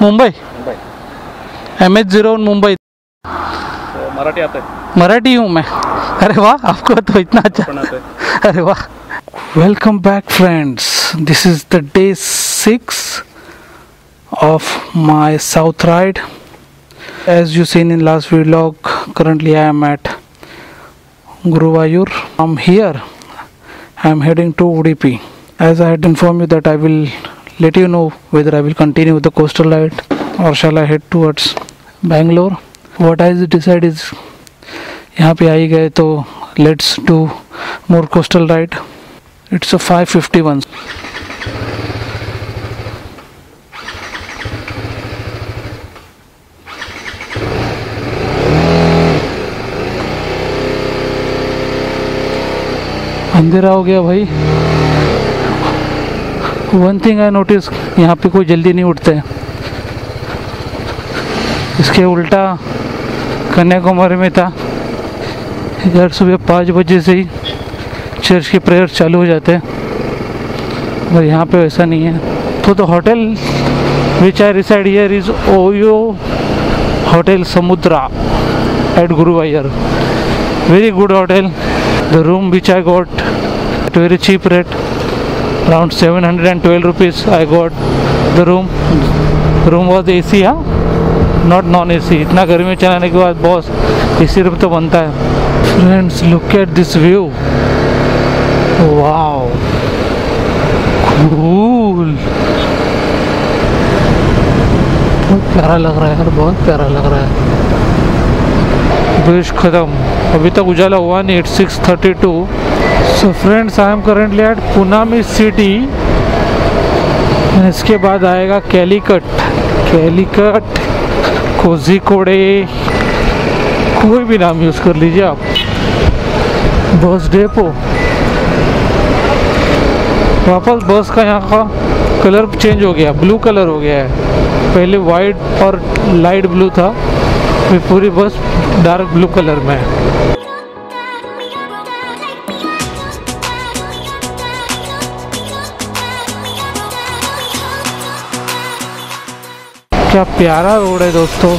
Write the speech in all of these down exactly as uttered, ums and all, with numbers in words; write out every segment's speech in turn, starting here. Mumbai M H zero Mumbai. तो मराठी आता है? मराठी हूँ मैं। अरे वाह, आपको तो इतना अच्छा आता है। अरे वाह। Welcome back friends, this is the day six of my south ride. As you seen in last vlog, currently I am at Guruvayur. From here I am heading to Udupi. As I had informed you that I will let you know whether I will continue the coastal ride or shall I head towards Bangalore. What I decide is यहाँ पे आई गए तो let's do more coastal ride. It's a five fifty-one. अंधेरा हो गया भाई। One thing I notice, यहाँ पे कोई जल्दी नहीं उठते हैं। इसके उल्टा कन्याकुमारी में था, इधर सुबह पाँच बजे से ही चर्च के प्रेयर चालू हो जाते हैं, और यहाँ पे वैसा नहीं है। तो the hotel which I reside here is OYO hotel Samudra at Guruvayur. Very good hotel. The room which I got at very cheap rate, around seven hundred twelve rupees, I got the room. The room was A C, हाँ, not non-A C. इतना गर्मी में चलाने के बाद boss A C room तो बनता है। Friends, look at this view. Wow, cool. बहुत प्यारा लग रहा है यार, बहुत प्यारा लग रहा है। बेश खत्म। अभी तक उजाला हुआ नहीं, it's six thirty two. So friends, I am currently at Ponnani city. इसके बाद आएगा कैलीकट। कैलीकट, कोझिकोडे, कोई भी नाम यूज़ कर लीजिए आप। बस डेपो, वापस बस का यहाँ का कलर चेंज हो गया, ब्लू कलर हो गया है। पहले वाइट और लाइट ब्लू था, फिर पूरी बस डार्क ब्लू कलर में है। क्या प्यारा रोड है दोस्तों।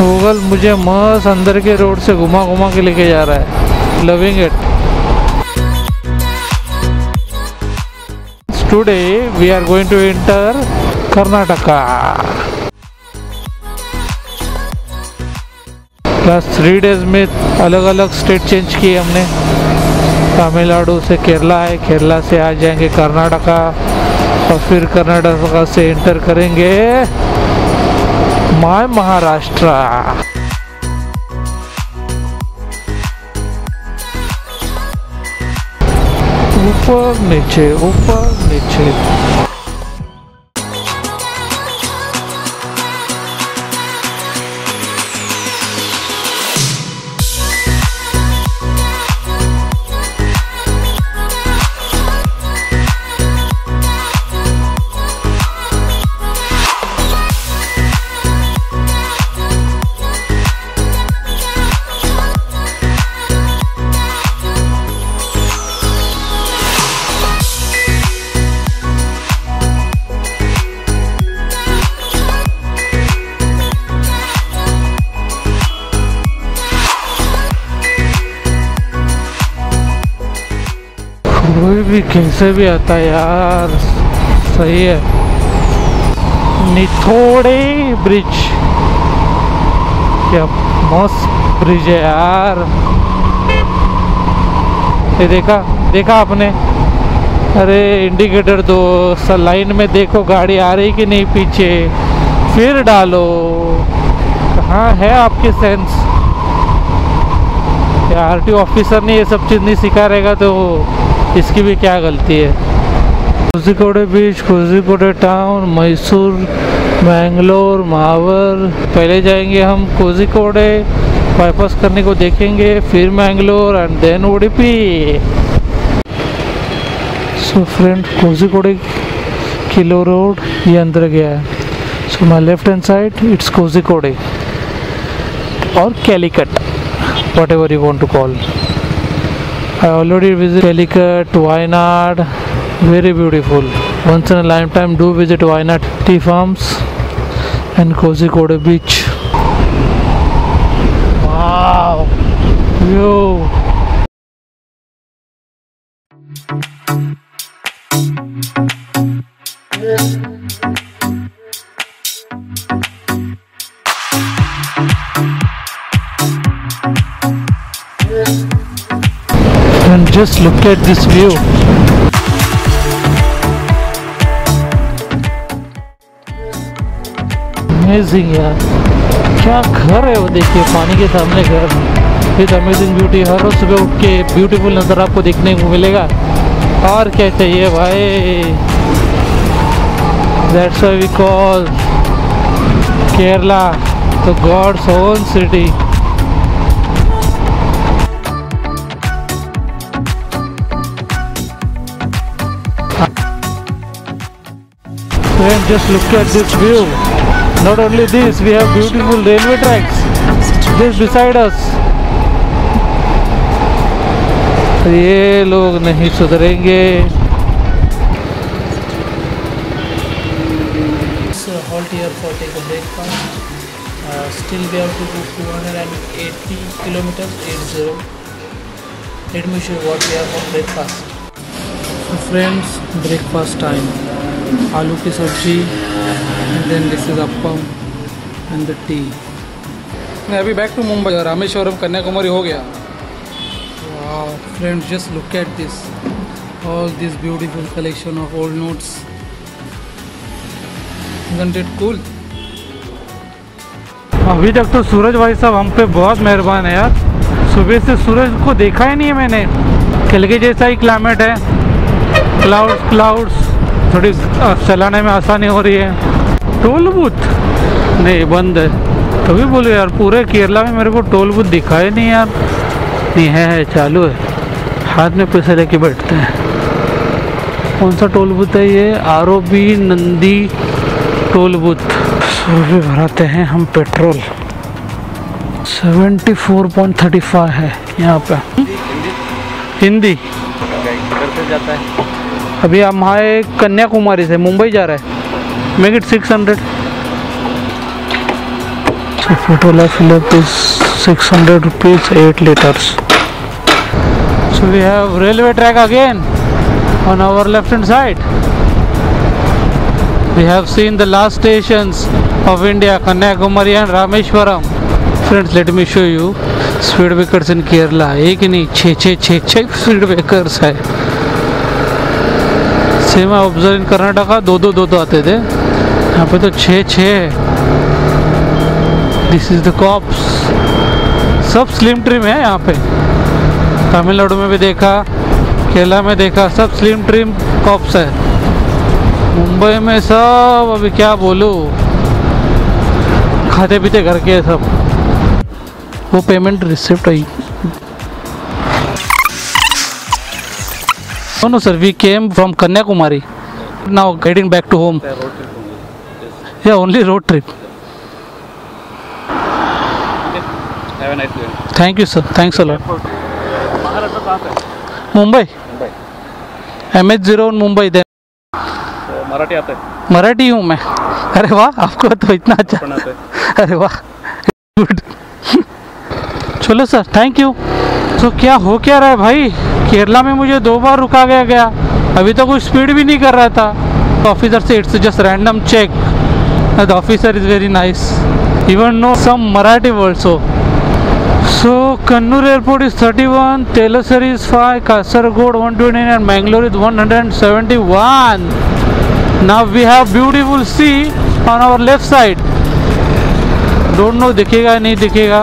गूगल मुझे मस्त अंदर के रोड से घुमा घुमा के लेके जा रहा है। Loving it. Today we are going to enter Karnataka. Last three days में अलग अलग स्टेट चेंज किए हमने। तमिलनाडु से केरला है, केरला से आ जाएंगे कर्नाटका, और फिर कर्नाटका से एंटर करेंगे माय महाराष्ट्र। ऊपर नीचे ऊपर नीचे। कैसे भी आता है यार, सही है। निथोड़े ब्रिज, क्या मस्त ब्रिज है यार। ये देखा देखा आपने? अरे इंडिकेटर दो, लाइन में देखो गाड़ी आ रही कि नहीं पीछे, फिर डालो। कहाँ है आपके सेंस यार? आरटीओ ऑफिसर ने ये सब चीज़ नहीं सिखा रहेगा तो इसकी भी क्या गलती है। कोझिकोडे बीच, कोझिकोडे टाउन, मैसूर, मैंगलोर, मावर। पहले जाएंगे हम कोझिकोडे, बाईपास करने को देखेंगे, फिर Mangalore and then Udupi. So friend, Kozhikode किलो रोड ये अंदर गया है। So my left hand side it's Kozhikode और Calicut, whatever you want to call. I already visited Calicut, Wayanad, very beautiful. Once in a lifetime, do visit Wayanad tea farms and Kozhikode beach. Wow! Yo! And just look at this view. Amazing यार, क्या घर है वो। देखिए पानी के सामने घर, इस अमेजिंग ब्यूटी। हर रोज सुबह उठ के ब्यूटीफुल नज़र आपको देखने को मिलेगा, और क्या चाहिए भाई। That's why we call Kerala the God's own city. Just look at this view. Not only this, we have beautiful railway tracks just beside us. ये लोग नहीं सुधरेंगे। So halt here for take a breakfast. Uh, still we have to go two hundred eighty kilometers. eighty. Let me show you what we have for breakfast. So friends, breakfast time. आलू की सब्जी and then this is appam and the tea. मैं अभी back to Mumbai. Rameswaram Kanyakumari हो गया। Wow friends, just look at this, all this beautiful collection of old notes. Isn't it cool. अभी तक तो सूरज भाई साहब हम पे बहुत मेहरबान है यार। सुबह से सूरज को देखा ही नहीं है मैंने। कल के जैसा ही क्लाइमेट है, क्लाउड्स क्लाउड्स, थोड़ी चलाने में आसानी हो रही है। टोल बूथ नहीं, बंद है। तभी बोलो यार, पूरे केरला में मेरे को टोल बूथ दिखा ही नहीं यार। नहीं है, है चालू है। हाथ में पैसे लेके बैठते हैं। कौन सा टोल बूथ है ये? आरोबी नंदी टोल बूथ। सुबह भराते हैं हम petrol. Seventy four point thirty five है यहाँ पे। हिंदी जाता है। अभी हम आए कन्याकुमारी से, मुंबई जा रहे हैं। Make it six hundred. So petrol is six hundred rupees at litres. So we have railway track again on our left hand side. We have seen the last stations of India, Kanyakumari and Rameswaram. Friends let me show you speed breakers in Kerala. एक ही नहीं, छः छः छः छः speed breakers है। Same observe in Karnataka दो दो दो दो आते थे, यहाँ पे तो छः छः। This is the cops. सब स्लिम ट्रिम है यहाँ पे। तमिलनाडु में भी देखा, केरला में देखा, सब स्लिम ट्रिम कॉप्स है। मुंबई में सब, अभी क्या बोलूँ, खाते पीते घर के सब। वो पेमेंट रिसिप्ट आई। No, no, sir. We came from Kanyakumari. Now heading back to home. Yeah, only road trip. Have a nice day. Thank you, sir. Thanks a lot. Mumbai. Mumbai. M H zero Mumbai then. Marathi आता है? मराठी हूँ मैं। अरे वाह, आपको तो इतना अच्छा। अरे वाह, गुड। चलो सर, थैंक यू। तो क्या हो क्या रहा है भाई, केरला में मुझे दो बार रुका गया गया अभी तक तो कोई स्पीड भी नहीं कर रहा था। तो ऑफिसर से it's just random check. The officer is very nice, even no some Marathi also. So Kannur airport is thirty one, Thalassery is five, Kasaragod one twenty nine and Mangalore is one seventy one. Now we have beautiful sea on our left side. Don't know दिखेगा नहीं दिखेगा,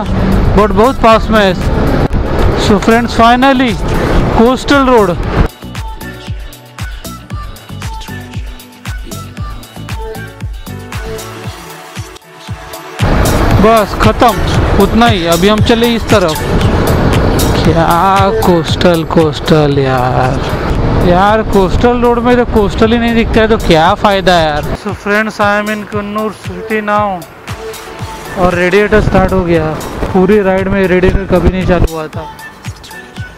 but बहुत पास में है। So friends finally coastal road. बस खत्म, उतना ही। अभी हम चले इस तरफ। क्या कोस्टल कोस्टल यार। यार कोस्टल रोड में तो कोस्टल ही नहीं दिखता है तो क्या फायदा यार। So friends I am in Kannur city now. और रेडिएटर स्टार्ट हो गया। पूरी राइड में रेडिएटर कभी नहीं चालू हुआ था,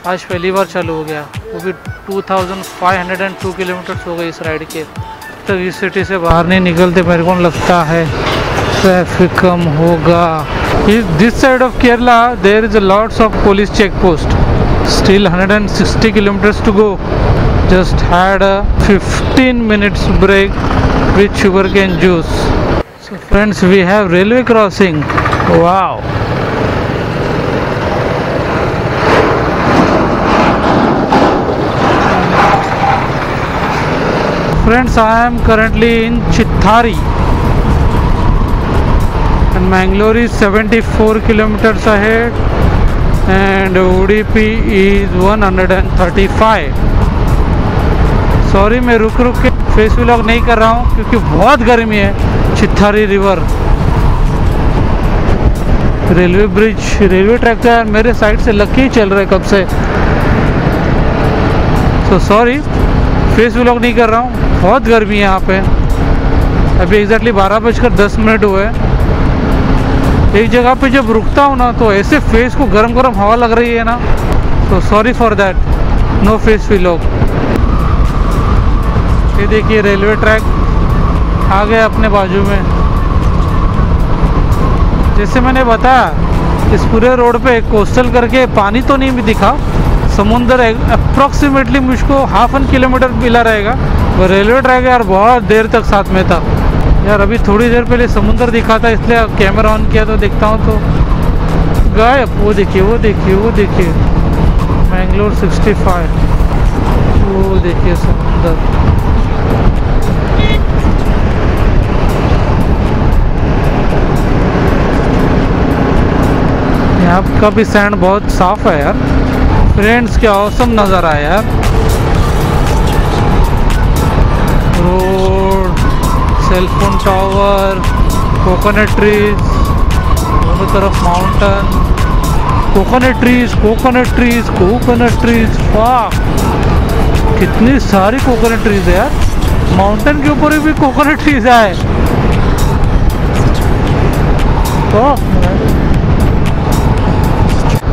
आज पहली बार चालू हो गया। वो भी two thousand five hundred and two kilometres हो गए इस राइड के। तक इस सिटी से बाहर नहीं निकलते मेरे को लगता है, ट्रैफिक कम होगा। इस this side of Kerala there is lots of police check post. Still one hundred sixty kilometers to go. Just had a fifteen minutes break with sugarcane juice. So friends, we have railway crossing. Wow. Friends, I am currently in Chittari, and Mangalore is seventy-four kilometers ahead, and Udupi is one hundred thirty-five. Sorry मैं रुक रुक के face vlog नहीं कर रहा हूँ क्योंकि बहुत गर्मी है। Chittari river railway bridge, railway track तो यार मेरे साइड से लग के ही चल रहा है कब से। सो सॉरी फेस व्लॉग नहीं कर रहा हूँ, बहुत गर्मी है यहाँ पे। अभी एग्जैक्टली बारह बजकर दस मिनट हुए। एक जगह पे जब रुकता हूँ ना तो ऐसे फेस को गर्म गर्म हवा लग रही है ना, तो sorry for that, no face vlog. ये देखिए रेलवे ट्रैक आ गया अपने बाजू में। जैसे मैंने बताया इस पूरे रोड पे कोस्टल करके पानी तो नहीं भी दिखा, समुंदर अप्रॉक्सीमेटली मुझको हाफ एन किलोमीटर मिला रहेगा। वो रेलवे ट्रैक यार बहुत देर तक साथ में था यार। अभी थोड़ी देर पहले समुंदर दिखा था इसलिए कैमरा ऑन किया तो देखता हूँ तो गायब। वो देखिए वो देखिए वो देखिए मैंगलोर सिक्सटी फाइव, वो देखिए समुंदर। आपका भी सैंड बहुत साफ है यार। फ्रेंड्स क्या औसम नज़ारा है यार। Road, cellphone tower, coconut trees, दोनों तरफ mountain, coconut trees coconut trees coconut trees. वाह कितनी सारी कोकोनट ट्रीज है यार। माउंटेन के ऊपर भी कोकोनट ट्रीज है। तो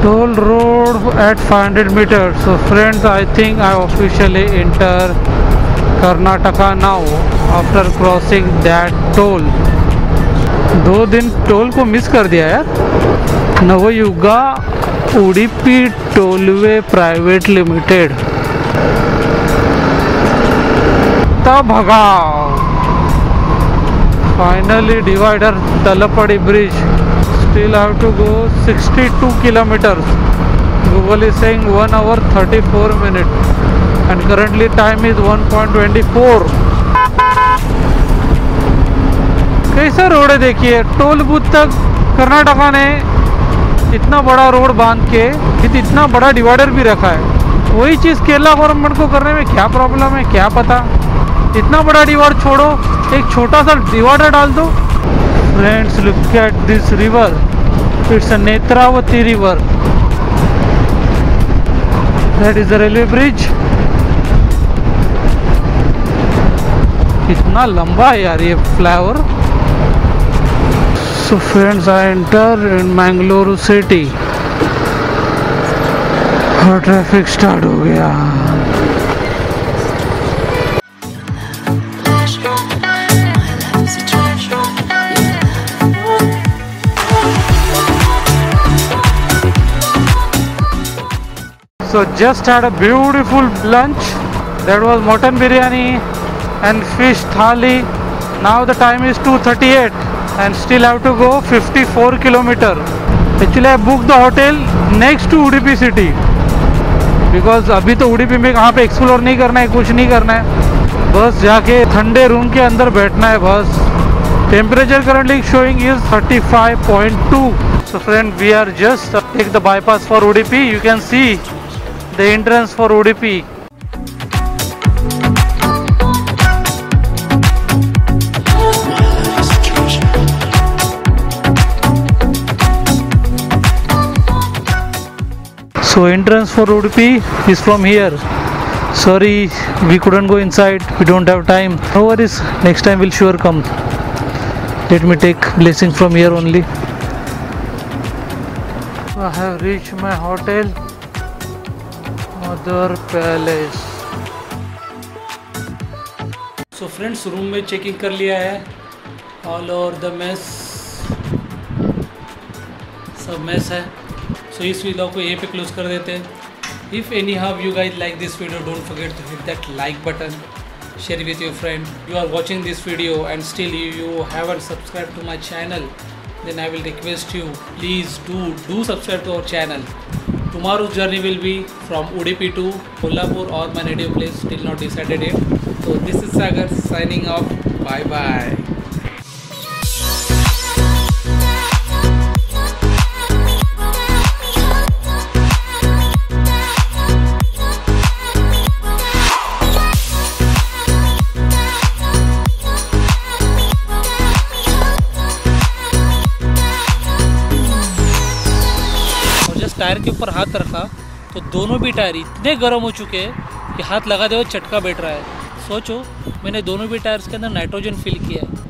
toll road at five hundred meters. So friends, I think I officially enter Karnataka now after crossing that toll. दो दिन टोल को मिस कर दिया यार। Navayuga Udupi tollway private limited. तब भगा finally divider Talapady bridge. Still have to go sixty-two kilometers. Google is saying one hour thirty-four minutes, and currently time is one point two four. कैसा road है देखिए। टोल बूथ तक कर्नाटका ने इतना बड़ा रोड बांध के इतना बड़ा डिवाइडर भी रखा है। वही चीज़ केरला गवर्नमेंट को करने में क्या प्रॉब्लम है क्या पता। इतना बड़ा डिवाइडर छोड़ो, एक छोटा सा डिवाइडर डाल दो। Friends, look at this river. It's a Netravati river. That is the railway bridge. कितना लंबा है यार ये flyover. So friends, I enter in Mangalore city. और ट्रैफिक स्टार्ट हो गया। So just had a beautiful lunch. That was mutton biryani and fish thali. Now the time is two thirty-eight and still have to go fifty-four kilometer. Actually I booked the hotel next to Udupi city because अभी तो उडुपी में कहाँ पे explore नहीं करना है, कुछ नहीं करना है, बस जाके ठंडे रूम के अंदर बैठना है बस। Temperature currently showing is thirty-five point two. So friend, we are just take the bypass for Udupi. You can see the entrance for Udupi. So entrance for Udupi is from here. Sorry, we couldn't go inside. We don't have time. No worries. Next time we'll sure come. Let me take blessing from here only. I have reached my hotel, Mother Palace. So friends, room में checking कर लिया है, all over the mess, सब mess है। सो इस video को यहीं पे क्लोज कर देते हैं। If anyhow you guys like this video, don't forget to hit that like button, share with your friend. You are watching this video and still you, you haven't subscribed to my channel, then I will request you, please do do subscribe to our channel. Tomorrow's journey will be from Udupi to Ullapur or my native place, still not decided yet. So this is Sagar signing off. Bye bye. Tyre के ऊपर हाथ रखा तो दोनों भी tyre इतने गर्म हो चुके हैं कि हाथ लगा दे वो चटका बैठ रहा है। सोचो, मैंने दोनों भी टायर्स के अंदर नाइट्रोजन फिल किया है।